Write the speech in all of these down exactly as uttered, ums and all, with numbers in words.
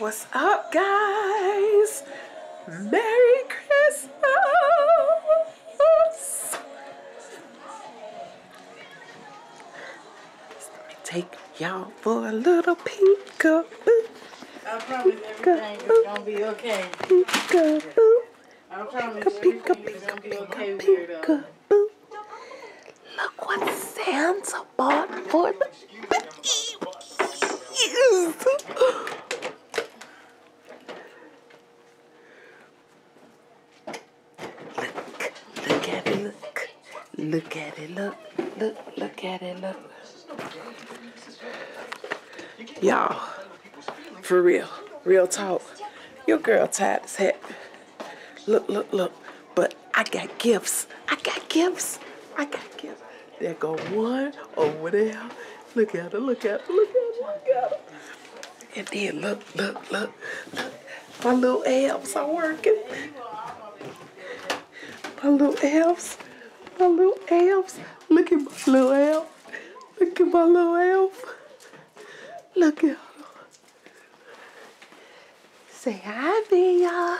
What's up, guys? Merry Christmas! Let me take y'all for a little peekaboo. I promise everything is gonna be okay. Peekaboo. I promise everything is gonna be okay with it. Look what Santa bought for the babies. Look, look at it, look. Look at it, look, look, look at it, look. Y'all, for real, real talk. Your girl tired as heck. Look, look, look. But I got gifts. I got gifts. I got gifts. There go one over there. Look at her, look at her, look at her, look at her. And then look, look, look, look. My little elves are working. My little elves, my little elves. Look at my little elf. Look at my little elf. Look at her. Say hi, Via.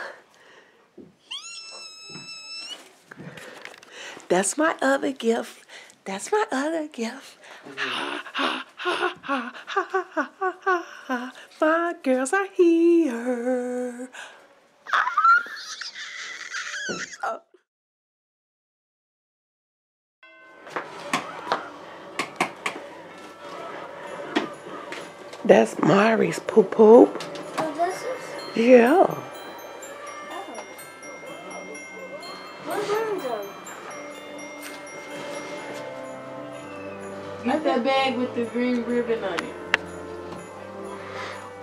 That's my other gift. That's my other gift. Ha, ha, ha, ha, ha, ha, ha, ha, ha, ha. My girls are here. Oh. That's Mari's poop poop. Oh, this is? Yeah. Oh. What Get that bag with the green ribbon on it.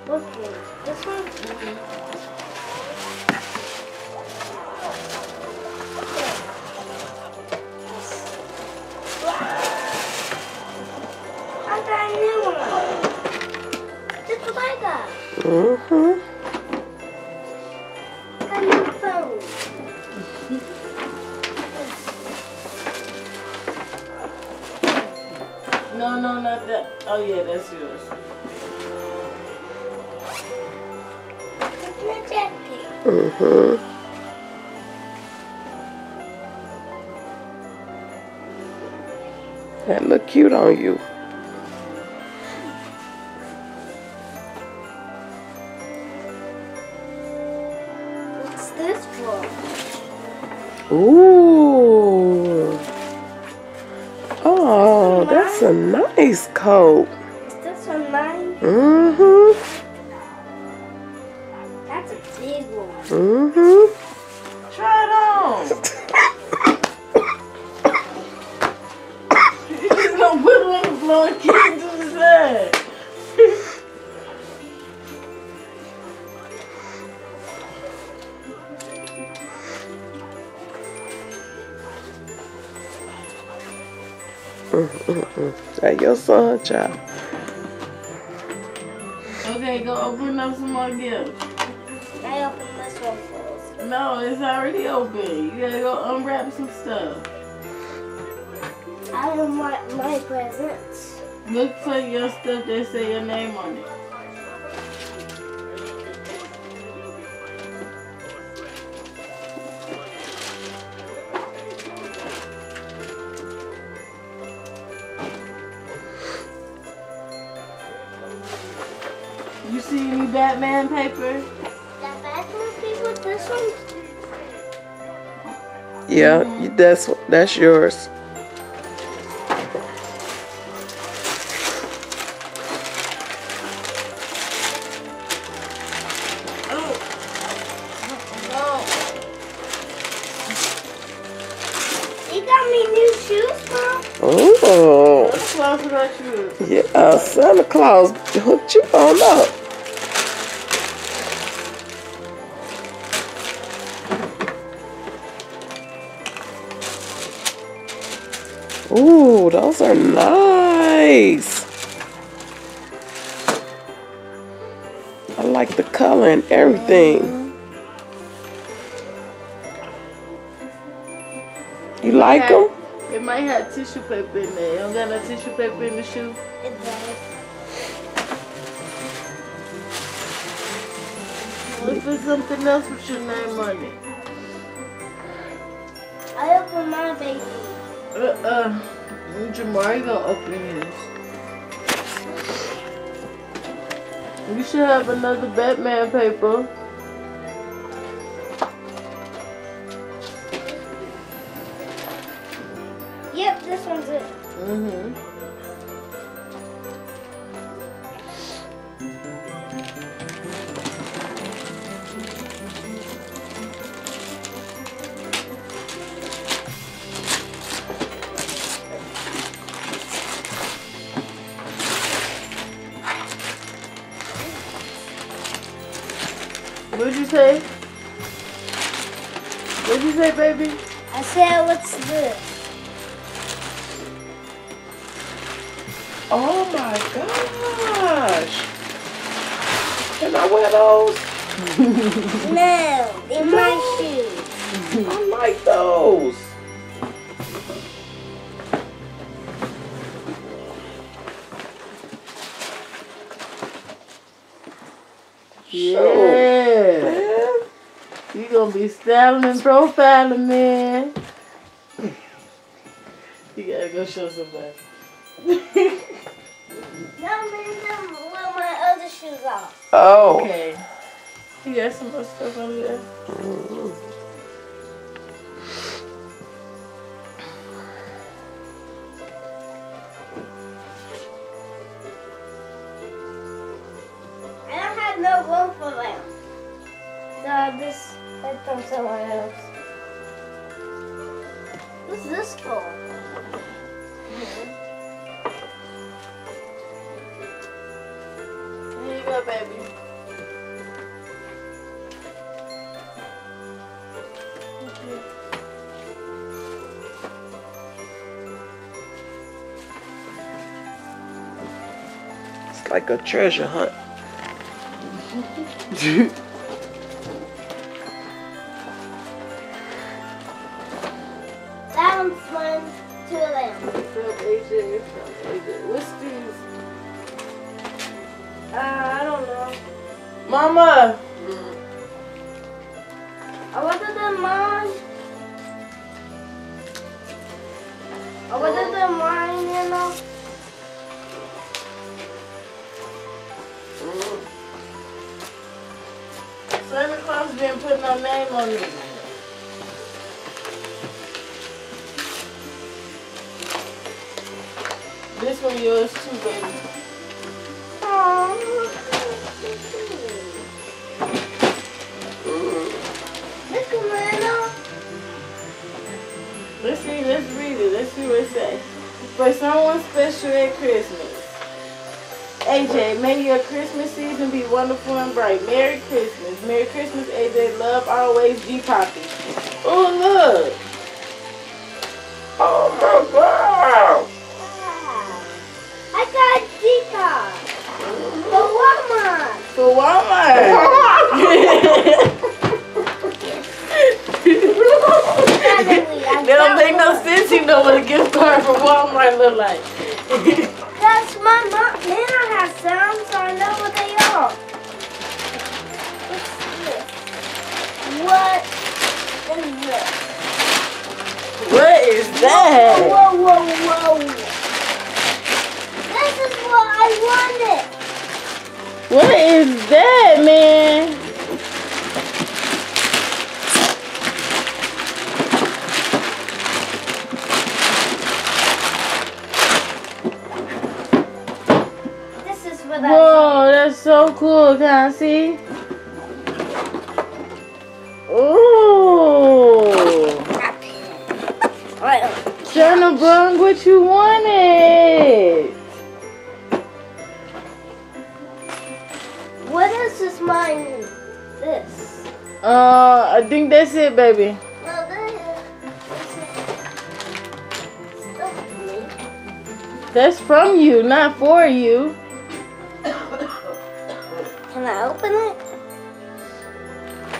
What one? This one? Mm-hmm. I got a new one. That's what I got. Mm-hmm. I got a new phone. No, no, not that. Oh, yeah, that's yours. Mm-hmm. That look cute on you. What's this for? Ooh. Oh. That's a nice coat. Is this one mine? Mm-hmm. That's a big one. Mm-hmm. Try it on. He's gonna put it on the floor and kick it to the side. Mm-mm-mm. That your son, child. Okay, go open up some more gifts. I open this one first. No, it's already open. You gotta go unwrap some stuff. I don't want my presents. Look for your stuff that say your name on it. You see any Batman paper? That Batman paper, this one? Yeah, mm-hmm. that's that's yours. Oh. You got me new shoes, Mom? Oh. Santa Claus got shoes. Yeah, Santa Claus hooked you on up. Ooh, those are nice. I like the color and everything. You like them? It might have tissue paper in there. You don't got no tissue paper in the shoe? It does. Look for something else with your name on it. I open my baby. Uh-uh. Jamari gonna open his. We should have another Batman paper. Yep, this one's it. Mm-hmm. What'd you say? What'd you say, baby? I said, what's this? Oh my gosh! Can I wear those? No, they're no. My shoes. I like those. Yeah. You're going to be styling and profiling, man. You got to go show somebody. No, man, I'm wearing my other shoes off. Oh. Okay. You got some more stuff on there. Ooh. I don't have no room for them. No, this is from somewhere else. What's this for? Mm-hmm. Here you go, baby. Mm-hmm. It's like a treasure hunt. Mm-hmm. What's these? Uh, I don't know. Mama! Mm-hmm. I wanted them mine. I wanted them mine, you know. Mm-hmm. Santa Claus didn't put no name on me. This one yours too, baby. Aww. Look at Milo. Let's see, let's read it. Let's see what it says. For someone special at Christmas. A J, may your Christmas season be wonderful and bright. Merry Christmas. Merry Christmas, A J. Love always, G Poppy. Oh, look. Oh, my God. For Walmart. They don't make no sense, you know what a gift card from Walmart look like. That's my mom. Then I have some, so I know what they are. What's this? What is this? What is that? Whoa, whoa, whoa, whoa. This is what I wanted. What is that, man? This is what I. Whoa, that's so cool. Can I see? Ooh. Jenna brung what you wanted. What is this mine? This? Uh, I think that's it, baby. No, that is. That's me. That's from you, not for you. Can I open it?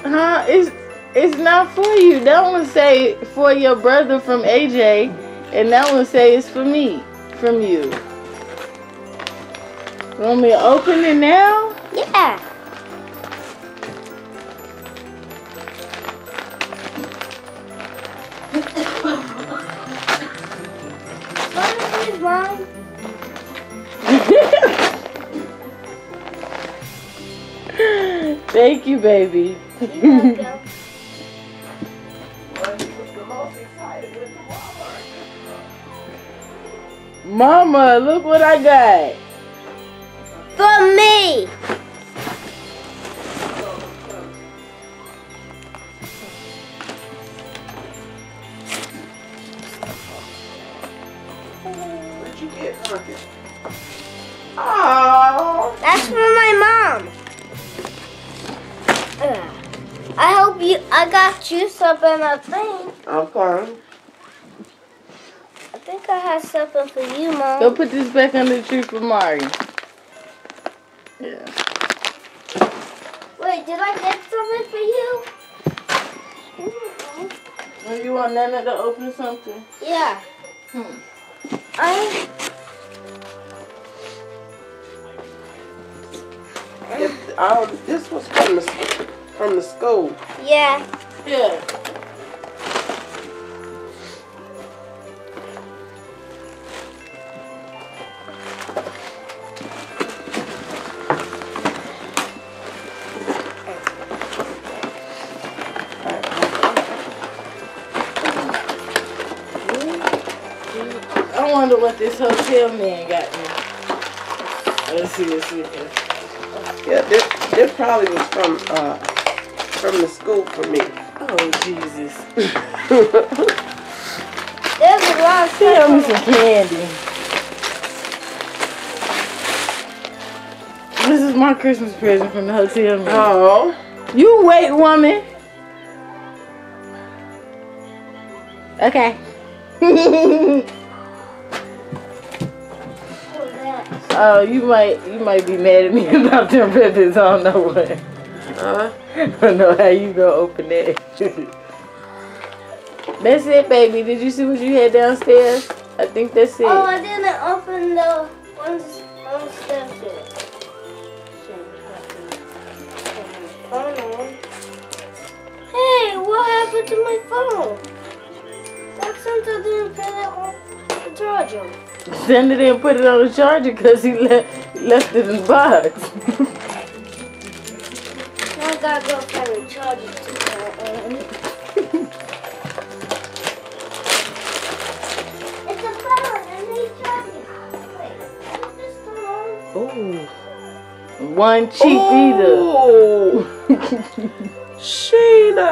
Huh? It's it's not for you. That one say for your brother from A J, and that one say it's for me, from you. Want me to open it now? Yeah. Thank you, baby. You're welcome. Mama, look what I got. For me. What'd you get, Crooked? Oh. That's for my mom. Ugh. I hope you. I got you something, I think. Okay. I think I have something for you, Mom. Go put this back under the tree for Mario. Yeah. Wait, did I get something for you? Mm-hmm. Oh, you want Nana to open something? Yeah. Hmm. I... If, uh, this was from the, from the school. Yeah. Yeah. I wonder what this hotel man got me. Let's see, let's see. Yeah, this, this probably was from uh, from the school for me. Oh, Jesus. There's a lot of stuff. Me some candy. This is my Christmas present from the hotel man. Oh. You wait, woman. Okay. Oh, uh, you might you might be mad at me about them presents. I don't know what. Uh-huh. I don't know how you gonna open that. That's it, baby. Did you see what you had downstairs? I think that's it. Oh, I didn't open the ones downstairs. Hey, what happened to my phone? That's something I didn't put it on the charger. Sandy didn't put it on the charger because he left, left it in the box. Now I gotta go find the charger too. It's a phone. I need charging. Wait, is this the one? Oh. One cheap oh. Eater. Sheena.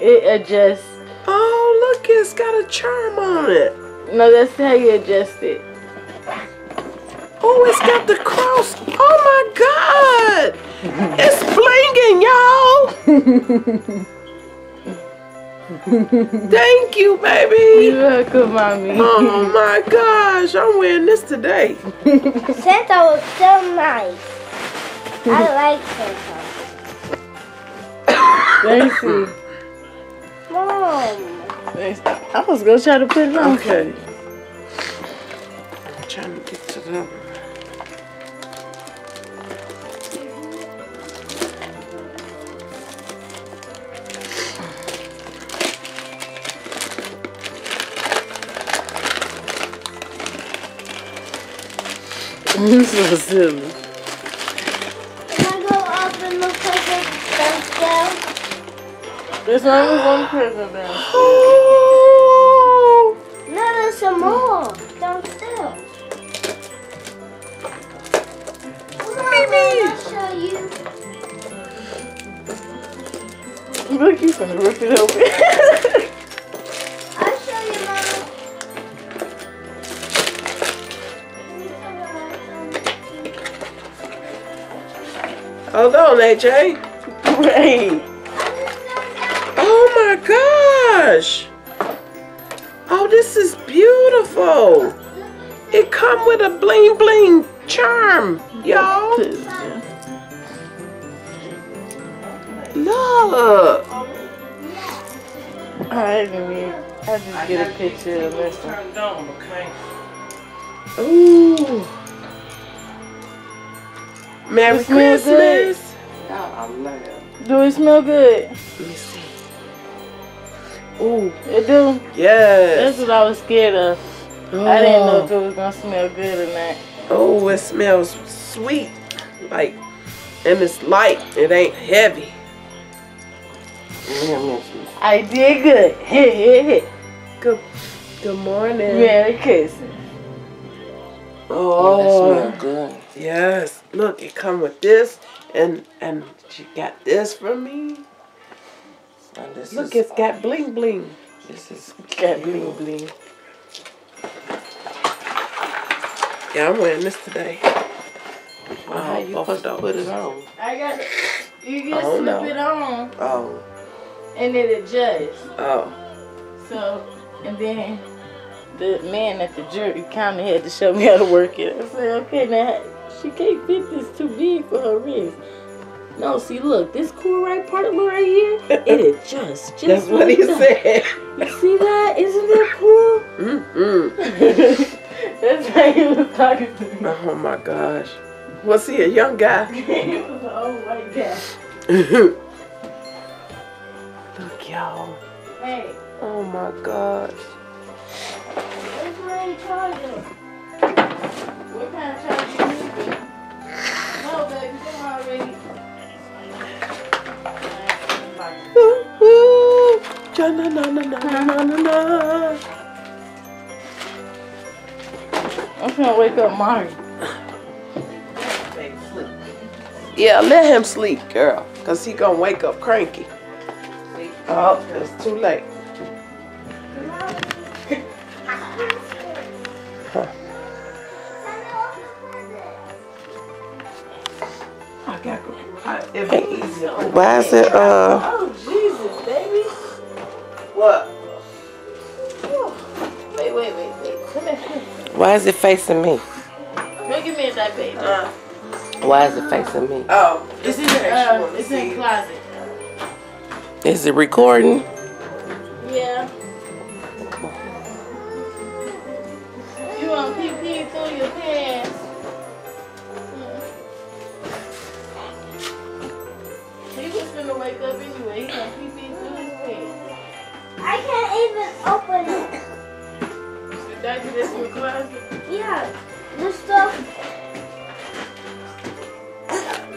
It adjusts. Oh, look, it's got a charm on it. No, that's how you adjust it. Oh, it's got the cross. Oh my God! It's blinging, y'all! Thank you, baby! You're welcome, Mommy. Oh my gosh, I'm wearing this today. Santa was so nice. I like Santa. Thank you. Mom. I was gonna try to put it on. Okay. I'm trying to get to them. This is so silly. Can I go up and look for the stuff? There's only one present there. Oh! No, there's some more downstairs. Come on, baby. I'll show you. Look, you're gonna rip it open. I'll show you, Mama. Hold on, A J. Great. Gosh. Oh, this is beautiful. It come with a bling bling charm, y'all. Look. I just, I just get a picture of this one. Ooh. Merry Christmas. Do it smell good? Let me see. Ooh, it do? Yes. That's what I was scared of. Oh. I didn't know if it was going to smell good or not. Oh, it smells sweet. Like, And it's light. It ain't heavy. I did good. Good. Good morning. Merry Christmas. Oh, that smells good. Yes. Look, it come with this, and and you got this for me. This Look, it's got bling bling. This is got bling bling. Yeah, I'm wearing this today. Wow, how you supposed to put it on? I got it. You just slip know. it on. Oh. And it adjusts. Oh. So, and then the man at the jury kind of had to show me how to work it. I said, okay, now she can't fit this too big for her wrist. No, see, look, this cool right part of it right here, it adjusts. Just That's what he that. said. You see that? Isn't that cool? Mm-mm. That's how he was talking to me. Oh my gosh. Was he a young guy? He was an old white guy. Look, y'all. Hey. Oh my gosh. What's wrong charger? What kind of charger you need? No, baby, they're already. Ooh, ooh. Ja na na na na na na na. I'm gonna wake up Mari. Yeah, let him sleep, girl, cause he gonna wake up cranky. Oh, it's too late. Huh. I got. I, it'd be easier. Why is it? Uh. Oh Jesus, baby. What? Wait, wait, wait, wait. Come here. Why is it facing me? Look at me at that baby. Uh. Why is it facing me? Oh, it's in the uh, it's in the closet. Is it recording? Yeah. You want pee pee through your pants? Yeah. He was gonna wake up anyway. He gonna pee pee through his pants. I can't even open it. Did that get in the closet? Yeah. The stuff.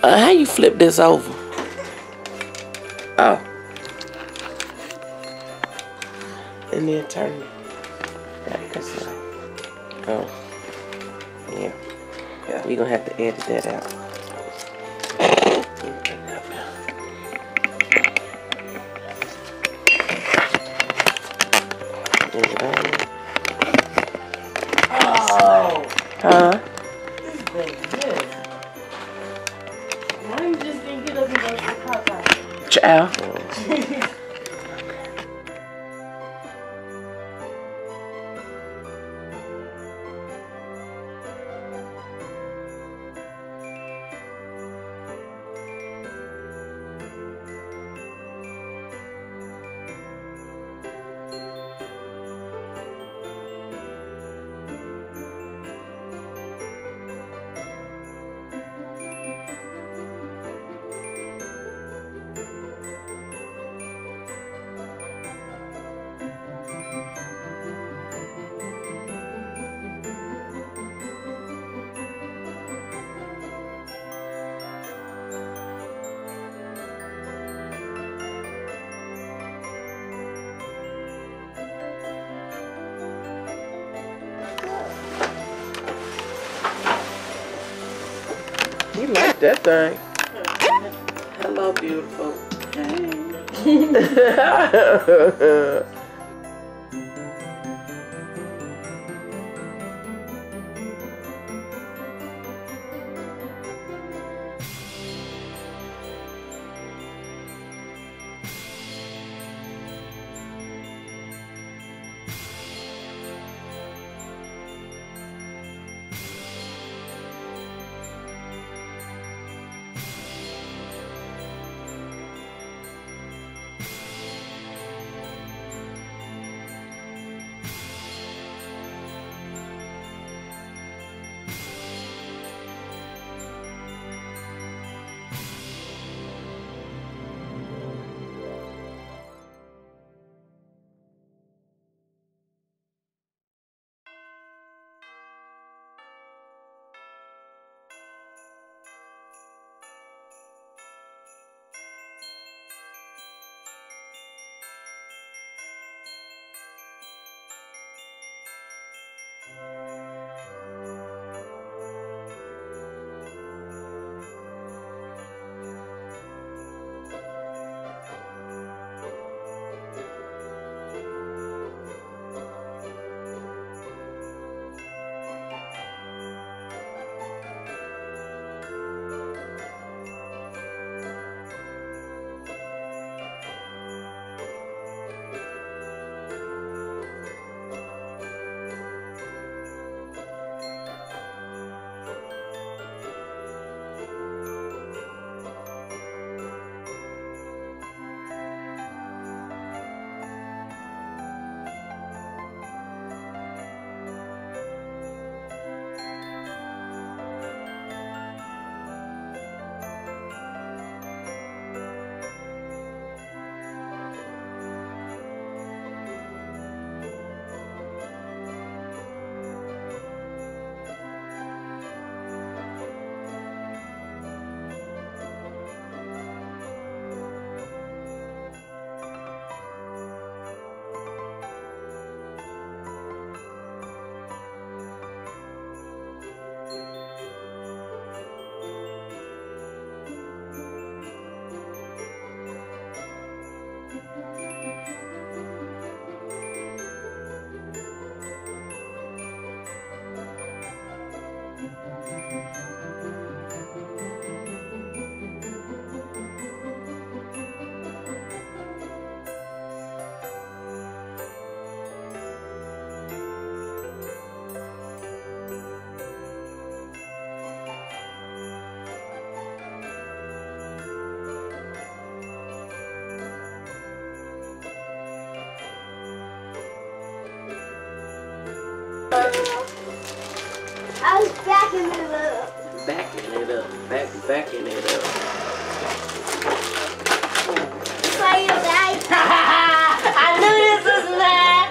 Uh, how you flip this over? Oh. And then turn it. Oh. Yeah. Yeah. We're gonna have to edit that out. Oh. Huh? Ciao. Like that thing. Hello, beautiful. Hey. I was backing it up. Backing it up. Back, backing it up. Fire light. I knew this was mad.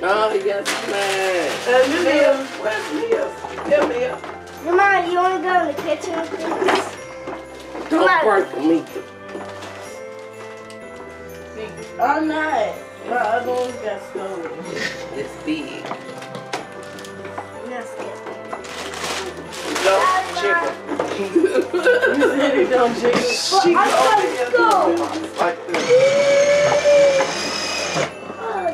Oh, he got smashed. Uh, you live. Where's Liv? Liv, Liv. Come on, you want to go in the kitchen, please? Come on. Work for me. I'm not. My other ones got stolen. It's big. That's good. No, chicken. You said you don't chicken. She I'm going to go. Like this. Oh.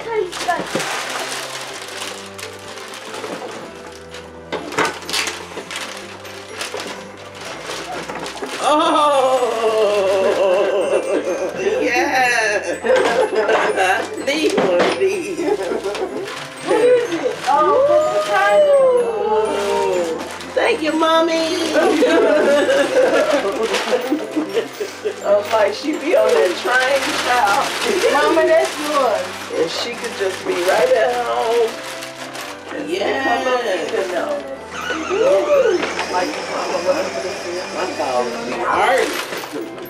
Taste like oh. Leave one of these. What is it? Oh, oh. Thank you, Mommy. I'm like, she be on that train, child. Mama, that's yours. And she could just be right at home. Yeah. Like Mama was. My dog be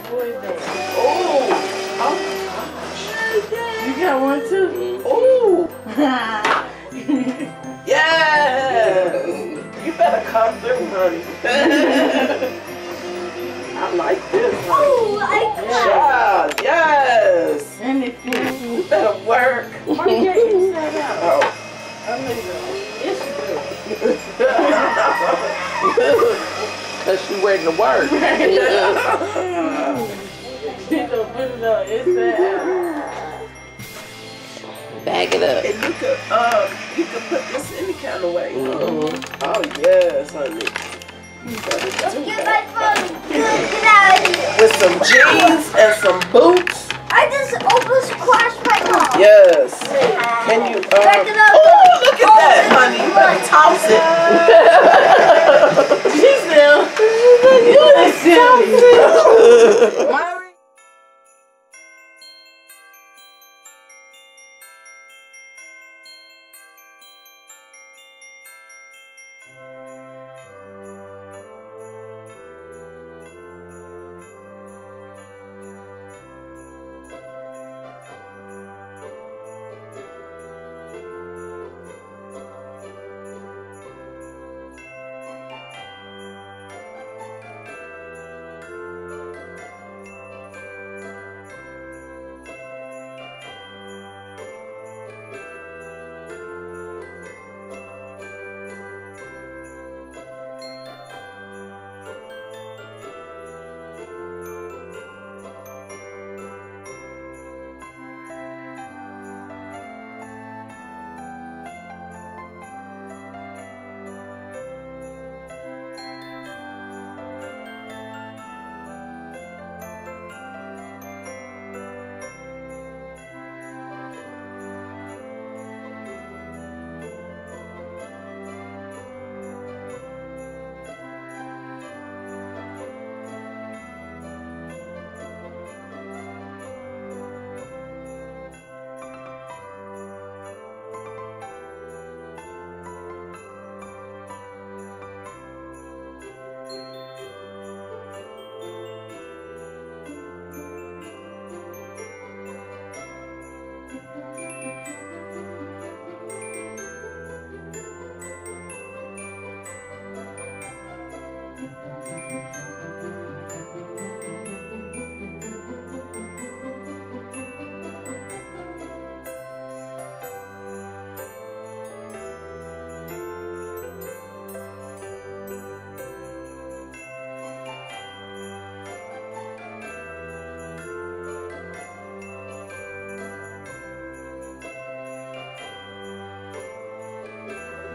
hard. You got one too. Ooh. Yeah. You better come through, honey. I like this. Ooh, I like that. Yeah. Yes. Let me feel. You better work. Why you get inside out? Oh. I'm gonna go. Yes, you do. Cause she waiting to work. She don't put it on inside out. Bag it up. And you could, um, you could put this any kind of way. Mm-hmm. Oh, yes, honey. You better do get that. My phone. Get out of here. With some jeans and some boots. I just almost crashed my car. Yes. Can you, um, back it up. Oh, look at oh, that, honey. Look. Toss it. She's still. You just toss it.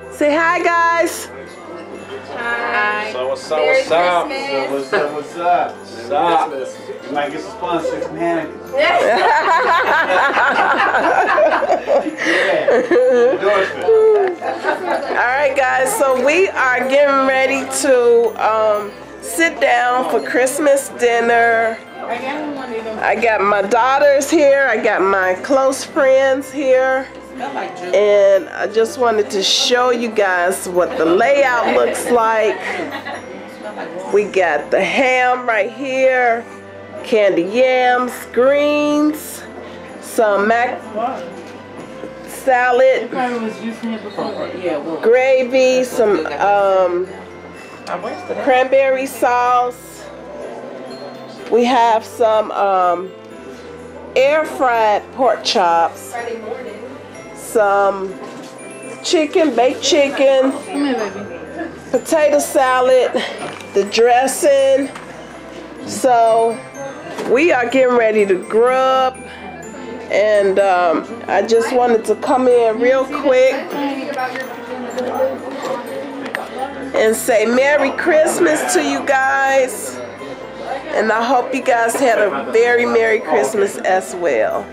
Say hi, guys. Hi. So what's up? Merry what's up? So what's up? What's up? What's up? Christmas. You might get some fun six mannequins. Yeah. All right, guys. So we are getting ready to um, sit down for Christmas dinner. I got one of them. I got my daughters here. I got my close friends here. And I just wanted to show you guys what the layout looks like. We got the ham right here, candy yams, greens, some mac salad, gravy, some um, cranberry sauce. We have some um, air fried pork chops, some chicken, baked chicken, potato salad, the dressing. So we are getting ready to grub, and um, I just wanted to come in real quick and say Merry Christmas to you guys, and I hope you guys had a very Merry Christmas as well.